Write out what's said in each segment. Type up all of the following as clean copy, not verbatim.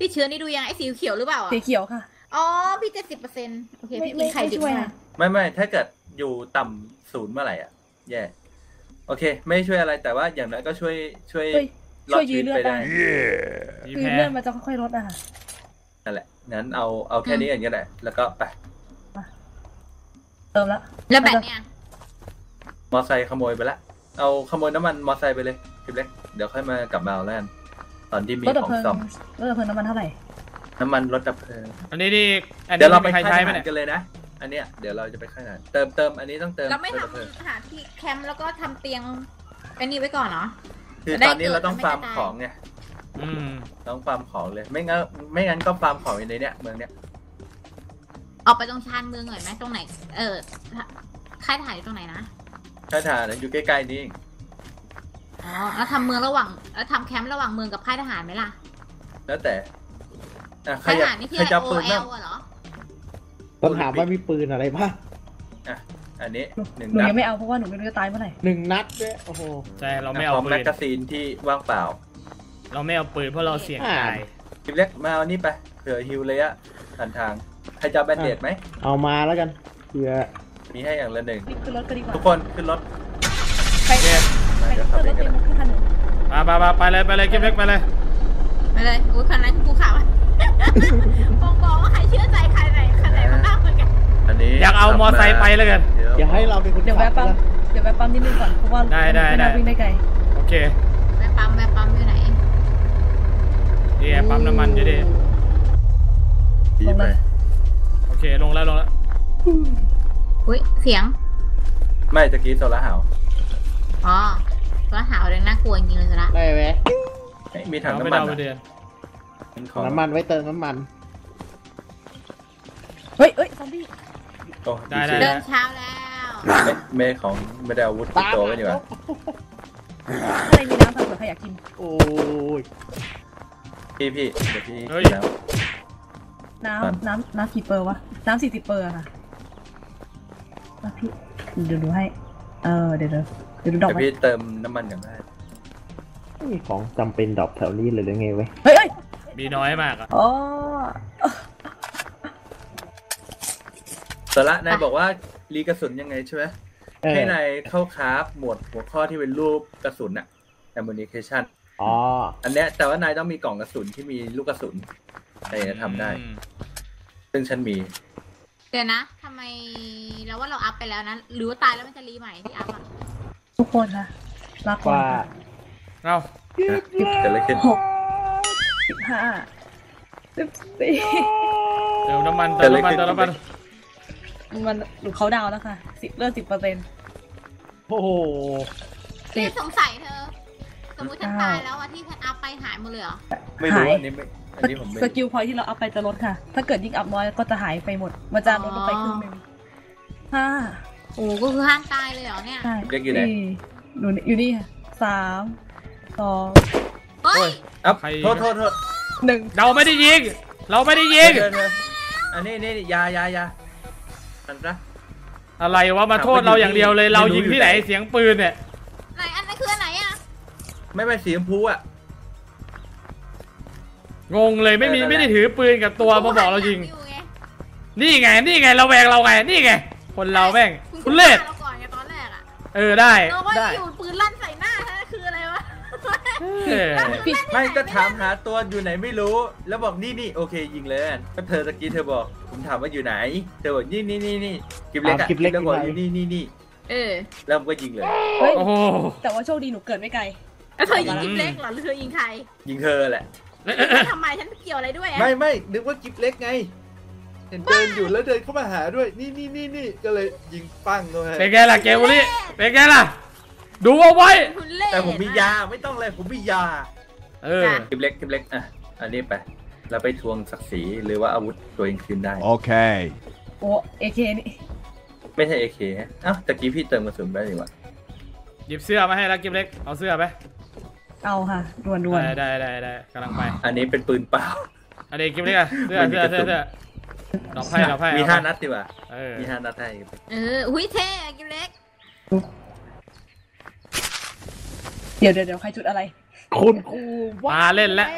พี่เชื้อนี่ดูยังไอ้สีเขียวหรือเปล่าสีเขียวค่ะอ๋อพี่70%โอเคพี่มีไข่ดิบไม่ถ้าเกิดอยู่ต่ำ0เมื่อไหร่อ่ะแย่โอเคไม่ช่วยอะไรแต่ว่าอย่างนั้นก็ช่วยลดชีวิตไปได้คือเลือดมันจะค่อยๆลดอ่ะนั่นแหละงั้นเอาแค่นี้อย่างนี้แหละแล้วก็ไปเติมละแล้วแบตเนี่ยมอไซค์ขโมยไปละเอาขโมยน้ำมันมอไซค์ไปเลยทิปเล็กเดี๋ยวค่อยมากลับมาเอาแล่นตอนที่มีของซ่อมรถดับเพลิงน้ำมันเท่าไหร่น้ำมันรถดับเพลิงอันนี้ดิเดี๋ยวเราไปใช้มันกันเลยนะอันเนี้ยเดี๋ยวเราจะไปค่ายนั้นเติมอันนี้ต้องเติมเราไม่ทำหาที่แคมป์แล้วก็ทำเตียงอันนี้ไว้ก่อนเนาะคือตอนนี้เราต้องฟาร์มของไงต้องฟาร์มของเลยไม่งั้นก็ฟาร์มของในเนี้ยเมืองเนี้ยออกไปตรงชานเมืองหน่อยไหมตรงไหนค่ายถ่ายอยู่ตรงไหนนะค่ายถ่ายอยู่ใกล้ๆนี่อ๋อแล้วทำเมืองระหว่างแล้วทำแคมป์ระหว่างเมืองกับค่ายทหารไหมล่ะแล้วแต่ค่ายทหารนี่คืออะไร OL เหรอต้องถามว่ามีปืนอะไรบ้างอ่ะอันนี้หนึ่งนัดหนูยังไม่เอาเพราะว่าหนูไม่รู้จะตายเมื่อไหร่1 นัดด้วยโอ้โหใช่เราไม่เอาปืนแมกกาซีนที่ว่างเปล่าเราไม่เอาปืนเพราะเราเสี่ยงตายทิปเล็กมาเอานี่ไปเผื่อฮิวเลยอะผ่านทางใครจะแบนเดดไหมเอามาแล้วกันเผื่อมีให้อย่างละ1ทุกคนขึ้นรถไปเลยไปเลยทิปเล็กไปเลยกูคันนั้นกูขับบอกว่าใครเชื่อใจใครไหนมันน่าเหมือนกันอยากเอามอไซค์ไปเลยกันอย่าให้เราเป็นคนเดี๋ยวแวะปั๊มนิดนึงก่อนเพราะว่าได้วิ่งได้ไกลโอเคแวะปั๊มอยู่ไหนเดี๋ยวปั๊มน้ำมันอยู่ดิลงเลยโอเคลงแล้วอุ้ยเสียงไม่ตะกี้โซล่าหาวอ๋อโซล่าหาวเลยน่ากลัวจริงเลยโซล่าได้ไหมมีถังน้ำมันไว้เติมน้ำมันเฮ้ยซอมบี้ได้เดินเช้าแล้วเมฆของไม่ได้อาวุธติดตัวไว้ดีกว่าอะไรมีน้ำเผื่อใครอยากกินโอ้ยพี่เดี๋ยวพี่แล้วน้ำกี่เปอร์วะน้ำ40เปอร์ค่ะแล้วพี่เดี๋ยวดูให้เดี๋ยวดูดอกพี่เติมน้ำมันกันได้ไม่มีของจำเป็นดอกแถวนี้เลยหรือไงเว้ยเฮ้ยมีน้อยมากอ่ะอ๋อสาระนายบอกว่ารีกระสุนยังไงใช่ไหมให้นายเข้าคราฟหมวดหัวข้อที่เป็นรูปกระสุนอะ Ammunition อ๋ออันเนี้ยแต่ว่านายต้องมีกล่องกระสุนที่มีลูกกระสุนนายจะทำได้ซึ่งฉันมีเดี๋ยวนะทำไมเราว่าเราอัพไปแล้วนะหรือว่าตายแล้วมันจะรีใหม่ที่อัพอะทุกคนค่ะรักว่าเราแต่ละคน15 14เติมน้ำมันมันหลุดเขาดาวแล้วค่ะ10%โอ้โหที่สงสัยเธอสมมติฉันตายแล้ววันที่ฉันอัพไปหายหมดเลยเหรอไม่รู้อันนี้ผมสกิลพอยที่เราอัพไปจะลดค่ะถ้าเกิดยิ่งอัพน้อยก็จะหายไปหมดมันจะลดลงไปครึ่งนึงโอ้ก็คือห้ามตายเลยเหรอเนี่ยเด็กอยู่ไหนอยู่นี่ค่ะ3 2เฮ้ยอัพโทษ1เราไม่ได้ยิงอันนี้ยาอะไรวะมาโทษเราอย่างเดียวเลยเรายิงที่ไหนเสียงปืนเนี่ยไหนอันนั้นคือไหนอะไม่เสียงพูอะงงเลยไม่ได้ถือปืนกับตัวมาบอกเรายิงนี่ไงเราแวงเราไงนี่ไงคนเราแม่งคุณเล่นเราก่อนไงตอนแรกอะได้อยู่ปืนลั่นใส่หน้าคืออะไรวะไม่ก็ถามหาตัวอยู่ไหนไม่รู้แล้วบอกนี่โอเคยิงเลยก็เธอตะกี้เธอบอกผมถามว่าอยู่ไหนเธอบอกนี่คลิปเล็กแล้วบอกนี่แล้วก็ยิงเลยแต่ว่าโชคดีหนูเกิดไม่ไกลเธอยิงคลิปเล็กหรอหรือเธอยิงใครยิงเธอแหละทำไมฉันเกี่ยวอะไรด้วยไม่นึกว่าคลิปเล็กไงเดินอยู่แล้วเดินเข้ามาหาด้วยนี่ก็เลยยิงปั้งเลยเป็นไงล่ะเกมนี้เป็นไงล่ะดูเอาไว้แต่ผมมียาไม่ต้องเลยผมมียาคลิปเล็กอ่ะอันนี้ไปเราไปทวงศักดิ์ศรีหรือว่าอาวุธตัวเองคืนได้โอเคโอ้AKนี่ไม่ใช่AKฮะเอ้าตะกี้พี่เติมกระสุนไปดีกว่าหยิบเสื้อมาให้แล้วคลิปเล็กเอาเสื้อไปเอาค่ะด่วนได้กำลังไปอันนี้เป็นปืนเปล่าอันนี้คลิปเล็กอะเสื้อเราไพ่มี5 นัดดีกว่ามี5 นัดไทยอุ้ยเท่คลิปเล็กเดี๋ยวใครจุดอะไรคุณครูปลาเล่นแล้ว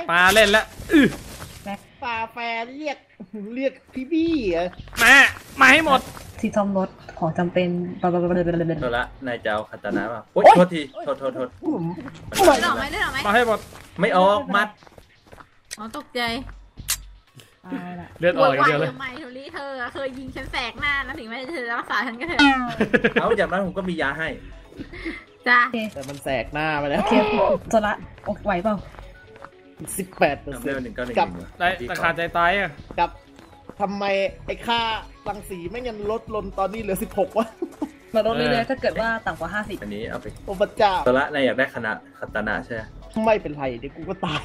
แม็ก ฟาแฟเรียกพี่บี้อ่ะมาให้หมดที่ซ่อมรถของจำเป็นไปๆๆๆโทษละนายจะเอาคาตานะป่ะโอ๊ยโทษทีโทษได้หรอไหมมาให้หมดไม่ออกมัดอ๋อตกใจเลือดออกอย่างเดียวเลยทำไมโทลี่เธอเคยยิงฉันแสกหน้าแล้วถึงไม่เธอรักษาฉันก็เถอะเอาจากนั้นผมก็มียาให้จ้าแต่มันแสกหน้าไปแล้วโทษละอกไหวเปล่า18%กับราคาใจตายอ่ะกับทำไมไอ้ค่ารังสีไม่ยังลดลงตอนนี้เหลือ16วะมาลดเรื่อยๆถ้าเกิดว่าต่ำกว่า50อันนี้เอาไปโอปจ้าตัวละนายอยากได้ขนาดขัตนาใช่ไม่เป็นไรเดี๋ยวกูก็ตาย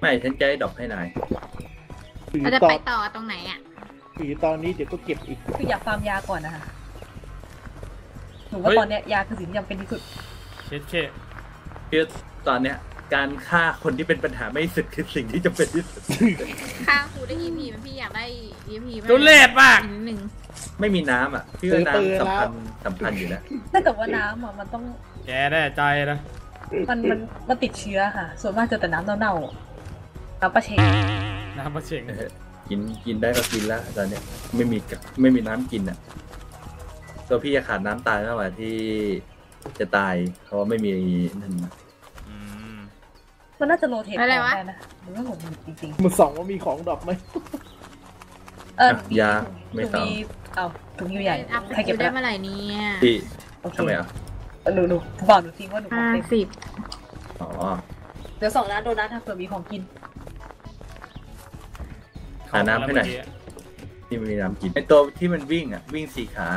ไม่ฉันใจดอกให้นายเราจะไปต่อตรงไหนอ่ะคือตอนนี้เดี๋ยวก็เก็บอีกคืออยากฟาร์มยาก่อนนะคะหนูว่าตอนเนี้ยยาคือสิ่งที่จำเป็นที่สุดคือตอนเนี้ยการฆ่าคนที่เป็นปัญหาไม่สุดคือสิ่งที่จำเป็นที่สุดฆ่าครูได้ EP ไหมพี่อยากได้ EP ไหมจุดเล็บมากนิดนึงไม่มีน้ำอ่ะพี่ว่าน้ำสำคัญอยู่นะแต่ว่าน้ำอ่ะมันต้องแกได้ใจนะมันติดเชื้อค่ะส่วนมากเจอแต่น้ำเน่าๆน้ำปลาเชงกินได้ก็กินแล้วตอนเนี้ยไม่มีน้ำกินอ่ะตัวพี่จะขาดน้ำตายมากกว่าที่จะตายเพราะไม่มีนั่นมันน่าจะโรเทตของได้นะมันก็หงุดหงิดจริงๆมือสองว่ามีของดอกไหมยาไม่ต้องเอาถุงยูใหญ่ใครเก็บได้เมื่อไหร่นี้พี่ทำไมอ่ะหนูบอกหนูจริงว่าหนูของเต็ม10อ๋อเดี๋ยว2 ร้านโดนัทถ้าเผื่อมีของกินหาน้ำให้หน่อยที่มีน้ำกินไอตัวที่มันวิ่งอ่ะวิ่ง4 ขา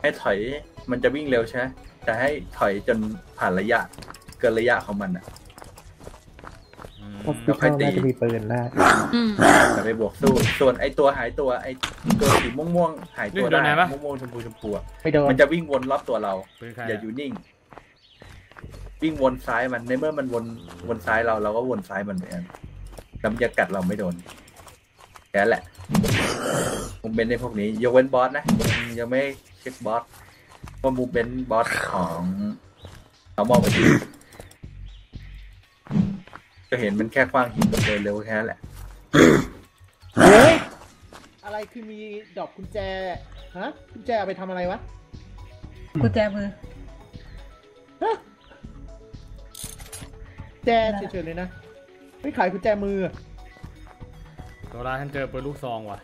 ให้ถอยมันจะวิ่งเร็วใช่ไหมแต่ให้ถอยจนผ่านระยะเกินระยะของมันอ่ะก็ค่อยตีจะมีปืนได้แต่ไปบวกสู้ส่วนไอตัวหายตัวไอตัวสีม่วงหายตัวได้ม่วงชมพูมันจะวิ่งวนรอบตัวเราอย่าอยู่นิ่งวิ่งวนซ้ายมันในเมื่อมันวนซ้ายเราก็วนซ้ายมันเหมือนกันแล้วมันจะกัดเราไม่โดนแค่แหละมุมเบนในพวกนี้ยกเว้นบอสนะยังไม่เช็คบอสว่ามุมเบนบอสของเรามองไปที่ก็เห็นมันแค่คว้างหินเดินเร็วแค่นั้นแหละเฮ้ยอะไรคือมีดอกกุญแจฮะกุญแจเอาไปทำอะไรวะกุญแจมือแจเฉยๆเลยนะไม่ขายกุญแจมือโซล่าฉันเจอปืนลูกซองว่ะ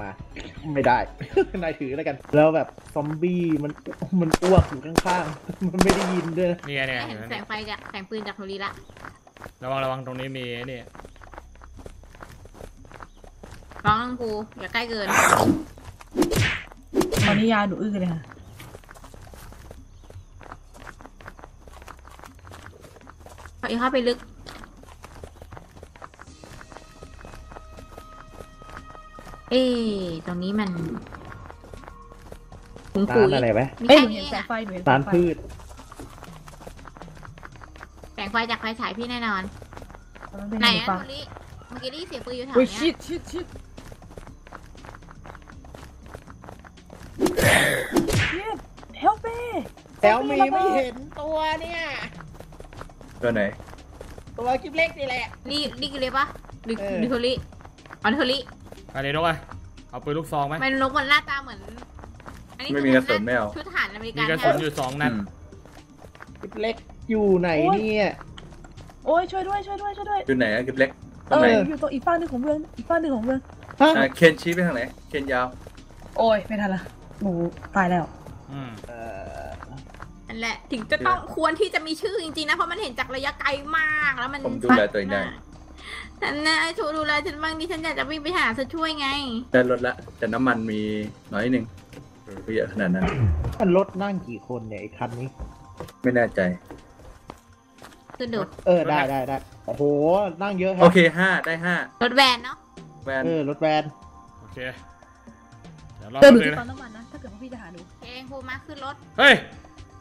มาไม่ได้นายถือแล้วกันแล้วแบบซอมบี้มันอ้วกอยู่ข้างๆมันไม่ได้ยินด้วยเนี่ยแสงไฟจากแสงปืนจากโทรีละระวังตรงนี้มีนี่ร้องน้องกูอย่าใกล้เกินตอนนี้ยาหนูอื้อเลยค่ะไปเข้าไปลึกเอ๊ตรงนี้มันปุ๋ยอะไรไหมเอ๊ะแสงไฟเหมือนสารพืชแสงไฟจากไฟฉายพี่แน่นอนไหนอะตรงนี้เมื่อกี้ได้เสียงปืนอยู่แถวนี้ชิดเฮลเป้ไม่เห็นตัวเนี่ยตัวไหนตัวกิ๊บเล็กนี่แหละนี่กิ๊บเล็กปะดิโทลี่อ๋อดิโทลี่อะไรนกอะเอาปืนลูกซองไหมมันนกมันหน้าตาเหมือนอันนี้ไม่มีกระสุนไม่เอาชุดทหารอเมริกันมีกระสุนอยู่2 นัดกิบเล็กอยู่ไหนเนี่ยโอ้ยช่วยด้วยอยู่ไหนอะกิบเล็กอยู่ตรงอีกฝั่งหนึ่งของเมืองเคนชี้ไปทางไหนเคนยาวโอ้ยไม่ทันละหนูตายแล้วนั่นแหละถึงจะต้องควรที่จะมีชื่อจริงๆนะเพราะมันเห็นจากระยะไกลมากแล้วมันผมดูแลตัวเองได้ฉันนะชูดูแลฉันบ้างดิฉันอยากจะวิ่งไปหาเธอช่วยไงได้รถละแต่น้ำมันมีน้อยหนึ่งเยอะขนาดนั้นรถนั่งกี่คนเนี่ยไอ้คันนี้ไม่แน่ใจสะดุดได้โอ้โหนั่งเยอะโอเค5 ได้ 5รถแวนเนาะแวนรถแวนโอเคเดี๋ยวรอดูตอนน้ำมันนะถ้าเกิดพี่จะหาดูเองโฮมาขึ้นรถเฮ้ย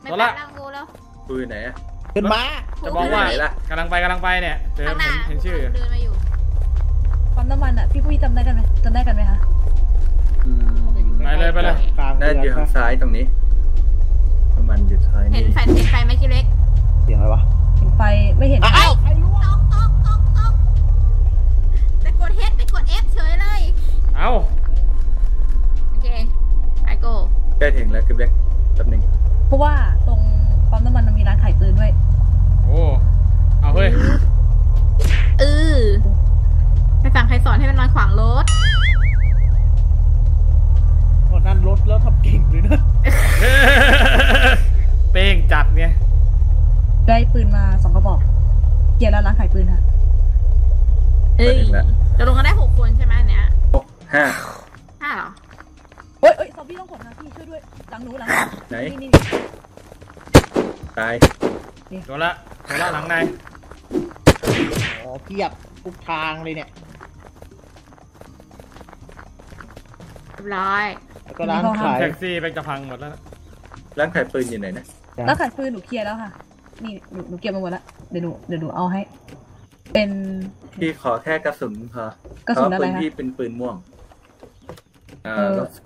ไม่ไปนั่งกูแล้วคุยไหนขึ้นมาจะบอกว่ากำลังไปเนี่ยเห็นชื่อเดินมาอยู่ปั๊มน้ำมันอ่ะพี่ปุ้ยจำได้กันไหมคะไปเลยน่าจะอยู่ทางซ้ายตรงนี้น้ำมันอยู่ซ้ายเห็นไฟไหมกิ๊บเล็กเสียงอะไรวะเห็นไฟไม่เห็นอ้าวตก ปืนมา2กระบอกเกียร์แล้วร้านขายปืนค่ะเอ้ยจะลงกันได้6คนใช่ไหมเนี้ย5หรอเฮ้ยซอมบี้ต้องขนนะพี่ช่วยด้วยหลังหนูหลังไหนตายโดนละหลังไหนอ๋อเพียบทุกทางเลยเนี่ยร้อยแล้วก็ร้านขายแท็กซี่ไปจะพังหมดแล้วร้านขายปืนอยู่ไหนนะร้านขายปืนหนูเคลียร์แล้วค่ะนี่หนูเก็บมาหมดแล้วเดี๋ยวหนูเอาให้เป็นพี่ขอแค่กระสุนพอกระสุนอะไรพี่เป็นปืนม่วง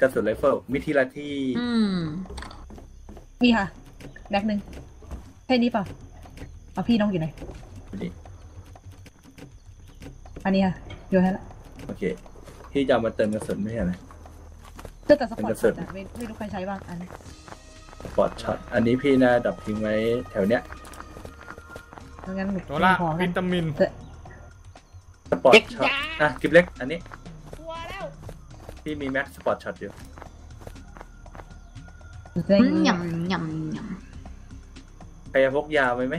กระสุนไรเฟิลมิทิลาที่มีค่ะแบกหนึ่งแค่นี้ป่ะเอาพี่น้องอยู่ไหนอันนี้ค่ะอยู่ให้ละโอเคพี่จะมาเติมกระสุนไม่ใช่ไหมเติมแต่สปอร์ตช็อตไม่รู้ใครใช้บ้างอันสปอร์ตช็อตอันนี้พี่น่าดับทิ้งไว้แถวเนี้ยงั้นหมดของวิตามินสปอร์ตช็อตอ่ะกิ๊บเล็กอันนี้พี่มีแม็กสปอร์ตช็อตอยู่หย่ำใครจะพกยาไปไหม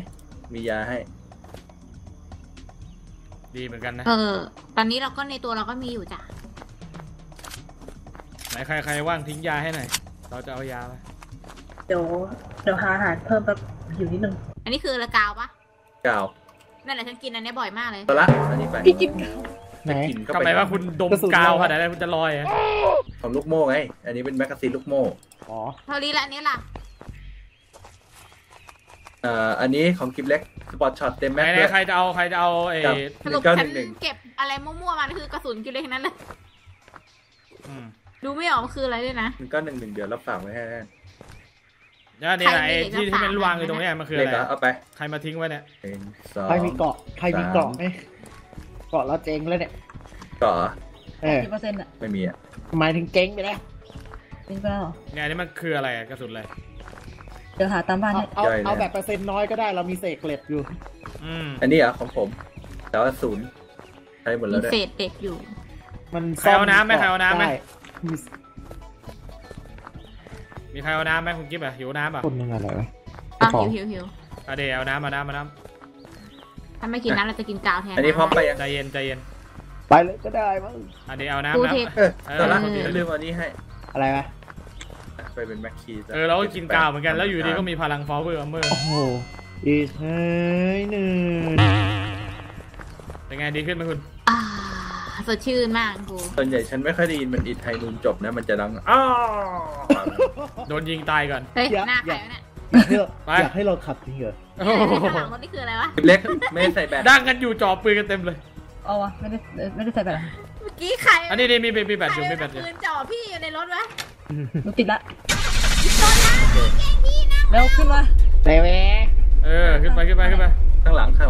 มียาให้ดีเหมือนกันนะตอนนี้เราก็ในตัวเราก็มีอยู่จ้ะไหนใครว่างทิ้งยาให้หน่อยเราจะเอายาไปเดี๋ยวหาอาหารเพิ่มแบบอยู่นิดนึงอันนี้คือละกาวปะกาวนั่นแหละฉันกินอันนี้บ่อยมากเลยตัวละอันนี้ไปพี่กินกาวทำไมว่าคุณดมกาวขนาดนั้นคุณจะลอยของลูกโม่ไงอันนี้เป็นแมกกาซีนลูกโม่อ๋อเท่านี้ละอันนี้ล่ะอันนี้ของคลิปเล็กสปอร์ตช็อตเต็มแม็กเลยใครจะเอาไอ้สรุปฉันเก็บอะไรมั่วๆมาคือกระสุนคลิปเล็กนั้นเลยดูไม่ออกคืออะไรด้วยนะมันก็1-1เดี๋ยวรับฝากไว้ให้แล้วนี่ไอ้ที่เป็นวางอยู่ตรงนี้มันคืออะไรเอาไปใครมาทิ้งไว้เนี่ยใครมีเกาะไหมเกาะแล้วเจ๊งแล้วเนี่ยเกาะ10%อะไม่มีอะหมายถึงเจ๊งไปแล้วเจ๊งไปแล้วเนี่ยนี่มันคืออะไรกระสุนอะไรเดี๋ยวหาตามบ้านเอาแบบเปอร์เซ็นต์น้อยก็ได้เรามีเศษเกล็ดอยู่อันนี้อ่ะของผมแต่ว่าศูนย์ใช้หมดแล้วเศษเด็กอยู่มันใครเอาน้ำไหมใครเอาน้ำไหมมีใครเอาน้ำไหมคุณกิ๊บอ่ะหิวน้ำอ่ะคนนึงอะไรวะหิวเดี๋ยวเอาน้ำมาน้ำถ้าไม่กินน้ำเราจะกินกาวแทนอันนี้พร้อมไปยังใจเย็นไปเลยก็ได้มั้งเดี๋ยวเอาน้ำแล้วลืมอันนี้ให้อะไรวะไปเป็นแม็กคีเราก็กินกาวเหมือนกันแล้วอยู่ดีก็มีพลังฟอเวอร์เมอร์โอ้โหอีกหนึ่งเป็นไงดีขึ้นไหมคุณสดชื่นมากกูส่วนใหญ่ฉันไม่ค่อยได้ยินมันอิทไทยนูนจบนะมันจะดังอ้าวโดนยิงตายก่อนเฮ้ยหน้าใครวะเนี่ยอยากให้เราขับจริงเหรอหลังรถนี่คืออะไรวะเล็กไม่ได้ใส่แบตดังกันอยู่จ่อปืนกันเต็มเลยเอาวะไม่ได้ใส่แบตเมื่อกี้ใครอันนี้มีแบตอยู่มีแบตอยู่ปืนจ่อพี่อยู่ในรถวะรถติดละแล้วขึ้นมาเร็วขึ้นไปข้างหลังใค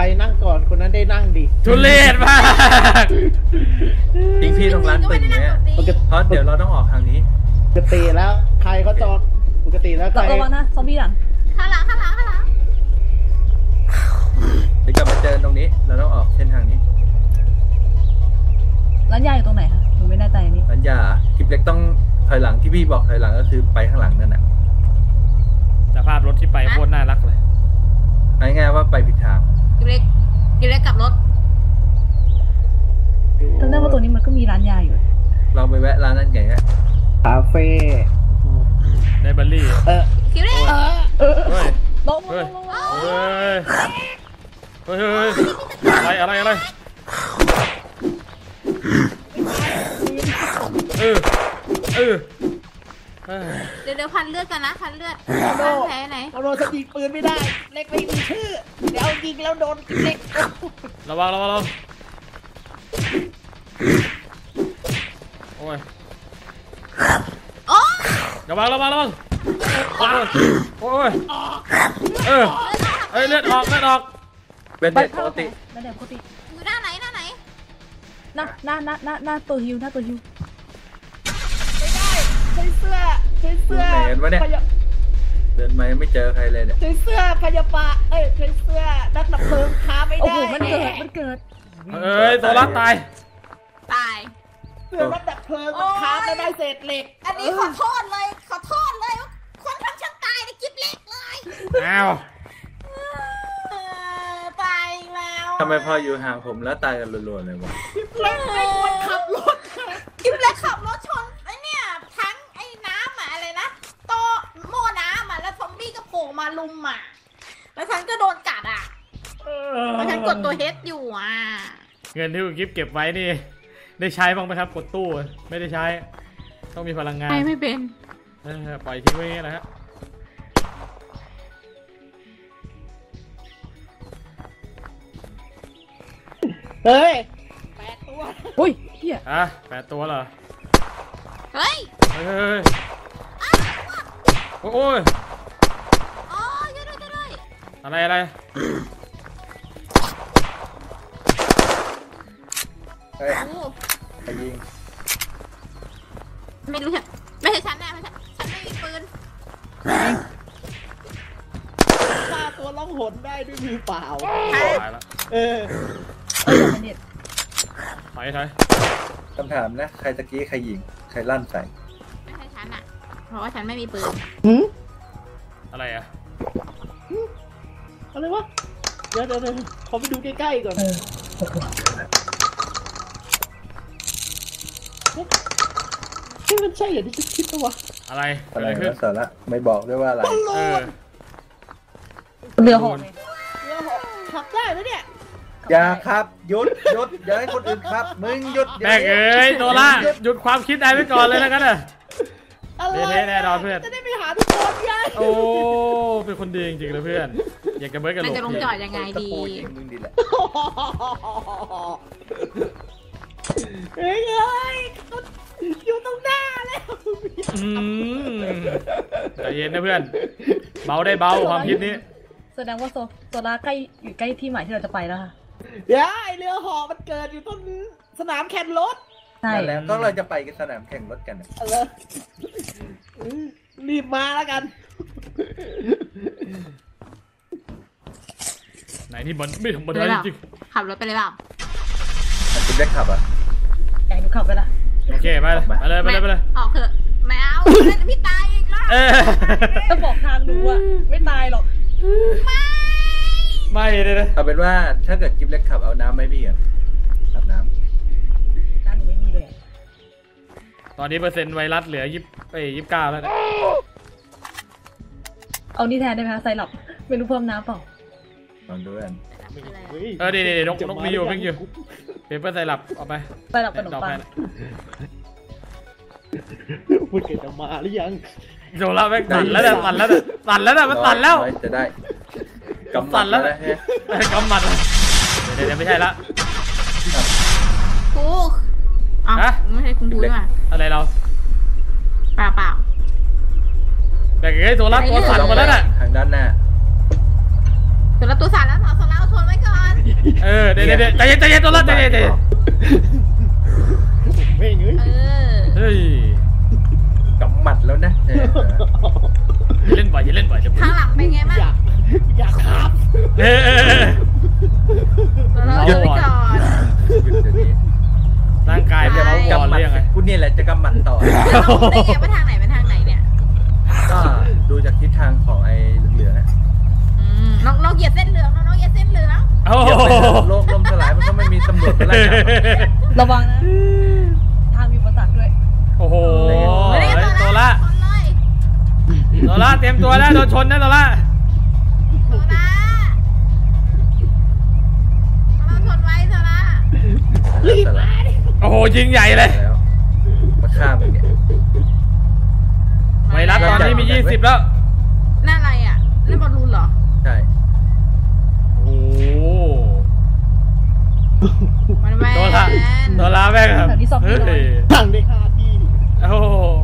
รนั่งก่อนคนนั้นได้นั่งดิทุเรศมากทิ้งพี่ตรงร้านเป็นอย่างเงี้ยเพราะเดี๋ยวเราต้องออกทางนี้ปกติแล้วใครเขาจอดปกติแล้วใครระวังนะซอมบี้หลังข้างหลังเดี๋ยวกลับมาเจอตรงนี้เราต้องออกเส้นทางนี้ร้านยาอยู่ตรงไหนคะหนูไม่แน่ใจนี่ร้านยาคลิปเล็กต้องถอยหลังที่พี่บอกถอยหลังก็คือไปข้างหลังนั่นแหละแต่ภาพรถที่ไปโคตรน่ารักเลยง่ายๆว่าไปผิดทางคลิปเล็กกลับรถจำได้ว่าตัวนี้มันก็มีร้านยาอยู่เราไปแวะร้านนั่นไงฮะคาเฟ่ไดบัลลี่คลิปเล็กลงอะไรเดี๋ยวพันเลือดกันนะพันเลือดแพ้ไหนเราโดนสติปืนไม่ได้เล็กไม่มีชื่อเดี๋ยวยิงแล้วโดนเล็กระวังระวังโอ้ยเลือดออกเลือดปกติอยู่หน้าไหนหน้าตัวฮิวใช้เสื้อเดินมาไม่เจอใครเลยเนี่ยใช้เสื้อพยาบาลใช้เสื้อนักดับเพลิงค้าไม่ได้โอ้โหมันเกิดตัวรักตายเสื้อนักดับเพลิงค้าไม่ได้เศษเหล็กอันนี้ขอโทษเลยว่าคนทำฉันตายในกิ๊บเล็กเลย อ้าวตายแล้วทำไมพออยู่ห่างผมแล้วตายกันรัวๆเลยวะกิ๊บเล็กไม่ควรขับรถกิ๊บเล็กขับรถชนไอเนี่ยทั้งไอ้น้ำอะอะไรนะโตโม่น้ำอะแล้วซอมบี้ก็โผล่มาลุมอะแล้วฉันก็โดนกัดอะแล้วฉันกดตัวเฮดอยู่อะเงินที่คุณกิ๊บเก็บไว้นี่ได้ใช้บ้างไหมครับกดตู้ไม่ได้ใช้ต้องมีพลังงานไม่เป็นปล่อยทิ้งไว้นะฮะเฮ้ย8 ตัวเฮ้ยเฮียอ่ะ8 ตัวเหรอเฮ้ยโอ้โหอ๋อเยอะเลยอะไรใครยิงไม่รู้ไม่ใช่ฉันแน่ไม่ใช่ฉันไม่มีปืนฆ่าตัวล่องหนได้ด้วยมือเปล่าตายแล้วถอยคำถามนะใครตะกี้ใครยิงใครลั่นใส่ไม่ใช่ฉันอ่ะเพราะว่าฉันไม่มีปืนอะไรอ่ะอะไรวะเดี๋ยวขอไปดูใกล้ๆก่อนนี่มันใช่เหรอที่จะคิดวะอะไรขึ้นสาระไม่บอกด้วยว่าอะไรเรือหอนขับได้ไหมเนี่ยอย่าครับหยุดอย่าให้คนอื่นครับมึงหยุดแม่เอ้ยโนล่าหยุดความคิดได้ไว้ก่อนเลยแล้วกันน่ะเละแน่นอนเพื่อนจะได้ไปหาทุกคนยัยโอ้เป็นคนดีจริงๆเลยเพื่อนอยากจะเบิร์กกันจะลงจอดยังไงดีเฮ้ยอยู่ตรงหน้าแล้วใจเย็นนะเพื่อนเบาได้เบาความคิดนี้แสดงว่าโซล่าใกล้อยู่ใกล้ที่หมายที่เราจะไปแล้วค่ะเดี๋ยวไอเรือหอมันเกิดอยู่ต้นสนามแข่งรถใช่แล้วก็เราจะไปกันสนามแข่งรถกันรีบมาแล้วกันไหนนี่มันไม่ธรรมดาจริงขับรถไปเลยเปล่าคุณได้ขับอ่ะอยากดูขับไปละโอเคไปเลยออกเถอะไม่เอาพี่ตายอีกแล้วต้องบอกทางดูอ่ะไม่ตายหรอกไม่เลยนะเอาเป็นว่าถ้าเกิดกิ๊บเล็กขับเอาน้ำไม่พี่อ่ะขับน้ำหนูไม่มีเลยตอนนี้เปอร์เซ็นต์ไวรัสเหลือ29แล้วนะเอานี่แทนได้ไหมคะไซรัปไม่รู้เพิ่มน้ำเปล่าลองดูกันเดี๋ยวนกมีอยู่เพิ่งอยู่เปเปอร์ไซรัปเอาไปไซรัปขนมปังมันเกิดจะมาหรือยังโดนแล้วแม่งตันแล้วมันตันแล้วจะได้กำตันแล้วกำมัดเดี๋ยวไม่ใช่ละกูอ๋อไม่ใช่คุณดูหน่อยอะไรเราเปล่าแต่ไอ้ตัวรับตัวสั่นมาแล้วน่ะทางด้านหน้าตัวรับตัวสั่นแล้วโซล่าทนไว้ก่อนเดี๋ยวใจเย็นตัวรับใจเย็นไม่เงยเฮ้ยกำหมัดแล้วนะอย่าเล่นบ่อยข้างหลังเป็นไงบ้างอยากครับหยุดก่อนร่างกายจะเอากำหมัดยังไงกูนี่แหละจะกำหมัดต่อได้ไงว่าทางไหนเนี่ยก็ดูจากทิศทางของไอ้เหลืองนะน้องเหยียดเส้นเหลืองน้องเหยียดเส้นเหลืองโลกลมสลายมันก็ไม่มีตำรวจอะไรระวังนะทางมีประสักด้วยโอ้โหโซล่าเตรียมตัวแล้วโดนชนนะโซล่าเราชนไว้โซล่ารีบมาดิโอ้โหยิงใหญ่เลยมาข้ามเนี่ยไวรัสตอนนี้มี20แล้วน่าอะไรอ่ะเล่นบอลลูนเหรอใช่โอ้โหโซล่าแม่งครับสั่งได้5 ที่โอ้